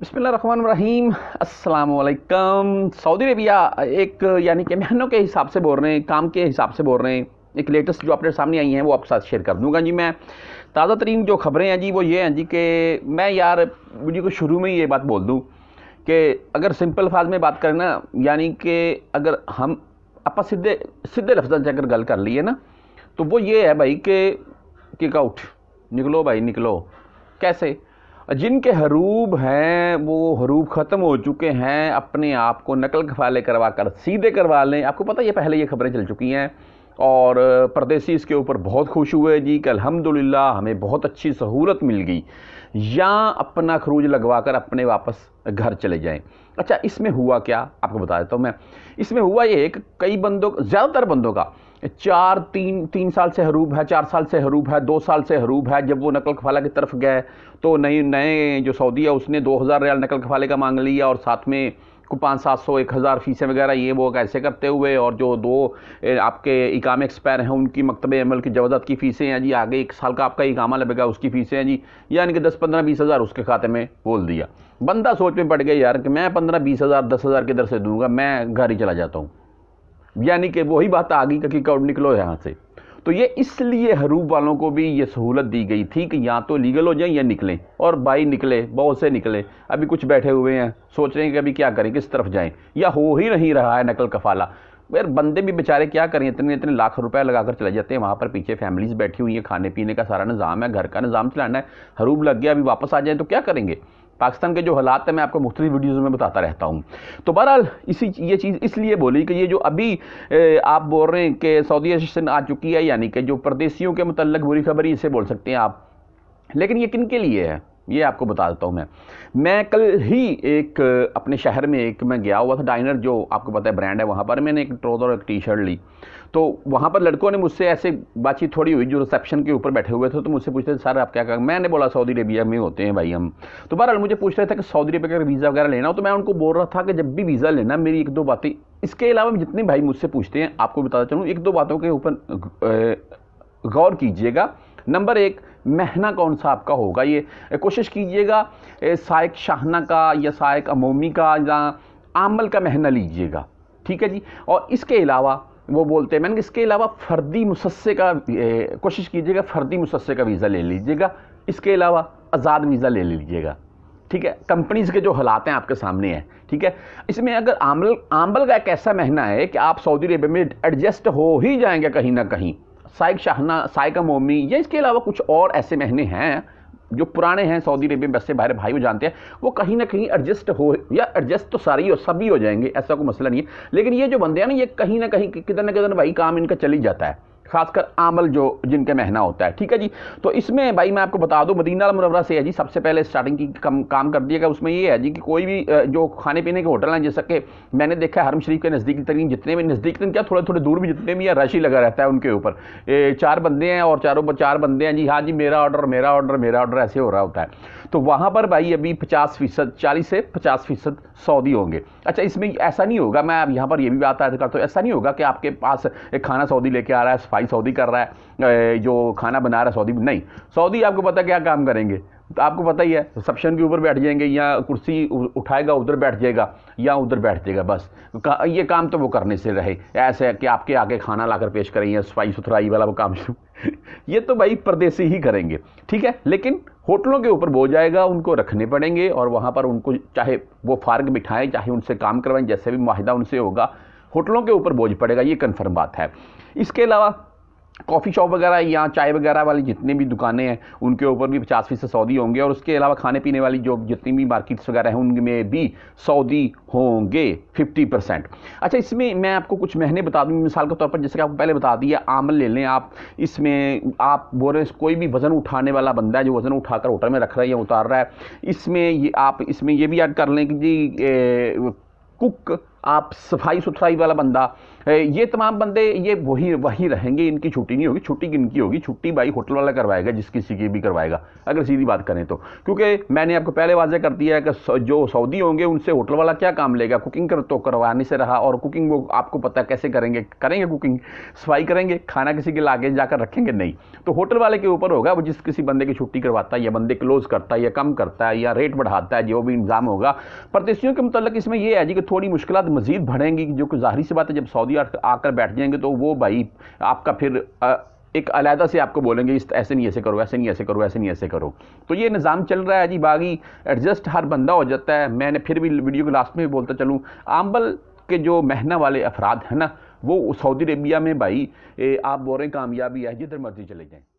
बिस्मिल्लाहिर्रहमानिर्रहीम, अस्सलाम वालेकुम। सऊदी अरेबिया एक यानी कि महीनों के हिसाब से बोल रहे हैं, काम के हिसाब से बोल रहे हैं। एक लेटेस्ट जो अपडेट सामने आई हैं वो आपके साथ शेयर कर दूंगा जी। मैं ताज़ा तरीन जो ख़बरें हैं जी वो ये हैं जी कि मैं यार वीडियो को शुरू में ही ये बात बोल दूँ कि अगर सिंपल अल्फाज में बात करें ना, यानी कि अगर हम आपा सीधे सीधे लफ्ज़ों से अगर गल कर लिए ना तो वो ये है भाई कि किक आउट, निकलो भाई निकलो। कैसे? जिनके हरूब हैं वो हरूब ख़त्म हो चुके हैं, अपने आप को नकल कफाले करवा कर सीधे करवा लें। आपको पता है पहले ये ख़बरें चल चुकी हैं और परदेसी इसके ऊपर बहुत खुश हुए जी कि अल्हम्दुलिल्लाह हमें बहुत अच्छी सहूलत मिल गई, या अपना खरूज लगवा कर अपने वापस घर चले जाएं। अच्छा, इसमें हुआ क्या आपको बता देता हूँ मैं। इसमें हुआ ये कि कई बंदों, ज़्यादातर बंदों का तीन साल से हरूब है, 4 साल से हरूब है, 2 साल से हरूब है। जब वो नकल कफाला की तरफ गए तो नए जो सऊदी है उसने 2000 रियाल नकल कफाले का मांग लिया और साथ में को 500-700 1000 फीसें वगैरह ये वो कैसे करते हुए, और जो 2 आपके इकामे एक्सपायर हैं उनकी मकतबे अमल की जवादात की फ़ीसें हैं जी, आगे 1 साल का आपका इकामा लगेगा उसकी फ़ीसें हैं जी, यानी कि 10-15-20 हज़ार उसके खाते में बोल दिया। बंदा सोच में पड़ गया यार कि मैं 15-20 हज़ार 10 हज़ार किधर से दूँगा, मैं घर ही चला जाता हूँ। यानी कि वही बात आ गई कि काउंट निकलो यहाँ से। तो ये इसलिए हरूब वालों को भी ये सहूलत दी गई थी कि या तो लीगल हो जाए या निकलें, और भाई निकले, बहुत से निकले। अभी कुछ बैठे हुए हैं, सोच रहे हैं कि अभी क्या करें, किस तरफ जाएं, या हो ही नहीं रहा है नकल कफाला। यार बंदे भी बेचारे क्या करें, इतने इतने लाख रुपए लगाकर चले जाते हैं वहाँ पर, पीछे फैमिलीज बैठी हुई हैं, खाने पीने का सारा निज़ाम है, घर का निज़ाम चलाना है। हरूब लग गया, अभी वापस आ जाए तो क्या करेंगे। पाकिस्तान के जो हालात हैं मैं आपको मुख्तलिफ वीडियोज़ में बताता रहता हूँ। तो बहरहाल इसी ये चीज़ इसलिए बोली कि ये जो अभी आप बोल रहे हैं कि सऊदी अरेबिया आ चुकी है, यानी कि जो परदेसियों के मतलब बुरी खबर ही इसे बोल सकते हैं आप। लेकिन ये किन के लिए है ये आपको बता देता हूँ मैं कल ही एक अपने शहर में मैं गया हुआ था, डाइनर जो आपको पता है ब्रांड है, वहाँ पर मैंने एक ट्राउज़र और एक टी शर्ट ली। तो वहाँ पर लड़कों ने मुझसे ऐसे बातचीत थोड़ी हुई जो रिसेप्शन के ऊपर बैठे हुए थे, तो मुझसे पूछते थे सर आप क्या कर, मैंने बोला सऊदी अरेबिया में होते हैं भाई हम। तो बहरहाल मुझे पूछ रहे थे कि सऊदी अरेबिया का वीज़ा वगैरह लेना हो, तो मैं उनको बोल रहा था कि जब भी वीज़ा लेना मेरी 1-2 बातें, इसके अलावा जितने भाई मुझसे पूछते हैं आपको बताता चलूँ, 1-2 बातों के ऊपर गौर कीजिएगा। नंबर 1, महीना कौन सा आपका होगा ये कोशिश कीजिएगा, साइक शाहना का या साइक अमोमी का या आमल का महीना लीजिएगा, ठीक है जी। और इसके अलावा वो बोलते हैं मैंने, इसके अलावा फ़र्दी मुसस्से का कोशिश कीजिएगा, फ़र्दी मुसस्से का वीज़ा ले लीजिएगा, इसके अलावा आज़ाद वीज़ा ले लीजिएगा, ठीक है। कंपनीज़ के जो हालात हैं आपके सामने हैं, ठीक है। इसमें अगर आमल का एक ऐसा महीना है कि आप सऊदी अरेबिया में एडजस्ट हो ही जाएंगे कहीं ना कहीं, साइक शाहना, साइक मोमी, या इसके अलावा कुछ और ऐसे महीने हैं जो पुराने हैं सऊदी अरेबिया में, बसे बाहर भाई वो जानते हैं, वो कहीं ना कहीं एडजस्ट हो, या एडजस्ट तो सारी और सभी हो जाएंगे, ऐसा कोई मसला नहीं है। लेकिन ये जो बंदे हैं ना ये कहीं ना कहीं किधर ना किधर भाई काम इनका चली जाता है, खासकर आमल जो जिनका महीना होता है, ठीक है जी। तो इसमें भाई मैं आपको बता दूं मदीना मुनव्वरा से है जी, सबसे पहले स्टार्टिंग की काम कर दिएगा। उसमें ये है जी कि कोई भी जो खाने पीने के होटल हैं, जैसा कि मैंने देखा है हरम शरीफ के नज़दीकी तरीन जितने भी, नज़दीक तरीन क्या थोड़े थोड़े दूर भी जितने भी, या रश ही लगा रहता है उनके ऊपर। 4 बंदे हैं और चारों पर 4 बंदे हैं जी, हाँ जी मेरा ऑर्डर मेरा ऑर्डर मेरा ऑर्डर ऐसे हो रहा होता है। तो वहाँ पर भाई अभी 50% 40 से 50% सऊदी होंगे। अच्छा, इसमें ऐसा नहीं होगा, मैं यहाँ पर ये भी बात करता हूँ, ऐसा नहीं होगा कि आपके पास खाना सऊदी लेके आ रहा है, सफाई सऊदी कर रहा है, जो खाना बना रहा है सऊदी, नहीं। सऊदी आपको पता क्या काम करेंगे, तो आपको पता ही है, रिसेप्शन के ऊपर बैठ जाएंगे, या कुर्सी उठाएगा उधर बैठ जाएगा या उधर बैठ जाएगा, बस ये काम तो वो करने से रहे। ऐसे कि आपके आगे खाना लाकर पेश करेंगे, सफाई सुथराई वाला वो काम ये तो भाई परदेसी ही करेंगे, ठीक है। लेकिन होटलों के ऊपर बोझ आएगा, उनको रखने पड़ेंगे और वहाँ पर उनको चाहे वो फार्ग बिठाएँ, चाहे उनसे काम करवाएँ, जैसे भी माहिदा उनसे होगा, होटलों के ऊपर बोझ पड़ेगा, ये कन्फर्म बात है। इसके अलावा कॉफ़ी शॉप वगैरह या चाय वगैरह वाली जितनी भी दुकानें हैं उनके ऊपर भी 50% सऊदी होंगे, और उसके अलावा खाने पीने वाली जो जितनी भी मार्केट्स वगैरह हैं उनमें भी सऊदी होंगे 50%। अच्छा, इसमें मैं आपको कुछ महीने बता दूँ, मिसाल के तौर पर जैसे कि आपको पहले बता दिया आमल ले लें आप। इसमें आप बोल रहे हैं कोई भी वज़न उठाने वाला बंदा है जो वज़न उठाकर होटल में रख रहा है या उतार रहा है, इसमें ये भी ऐड कर लें कि जी कुक आप सफाई सुथराई वाला बंदा, ये तमाम बंदे ये वही रहेंगे, इनकी छुट्टी नहीं होगी। छुट्टी किनकी होगी? छुट्टी भाई होटल वाला करवाएगा, जिस किसी की भी करवाएगा, अगर सीधी बात करें तो। क्योंकि मैंने आपको पहले वाजह कर दिया है कि जो सऊदी होंगे उनसे होटल वाला क्या काम लेगा, कुकिंग तो करवाने से रहा। और कुकिंग वो आपको पता कैसे करेंगे, कुकिंग सफाई करेंगे, खाना किसी के लागे जाकर रखेंगे नहीं, तो होटल वाले के ऊपर होगा। वो जिस किसी बंदे की छुट्टी करवाता है या बंदे क्लोज करता है या कम करता है या रेट बढ़ाता है, जो भी इंतजाम होगा। परदेशियों के मतलब इसमें यह है जी कि थोड़ी मुश्किल मजीद बढ़ेंगी, जो कि जाहिर सी बात है जब सऊदी आकर बैठ जाएंगे तो वो भाई आपका फिर एक अलहदा से आपको बोलेंगे ऐसे नहीं ऐसे करो, ऐसे नहीं ऐसे करो, ऐसे नहीं ऐसे करो। तो ये निज़ाम चल रहा है जी, बाकी एडजस्ट हर बंदा हो जाता है। मैंने फिर भी वीडियो के लास्ट में बोलता चलूँ, आम्बल के जो महना वाले अफराद हैं ना, वो सऊदी अरेबिया में भाई आप बोल रहे कामयाबी है, जिधर मर्जी चले जाएँ।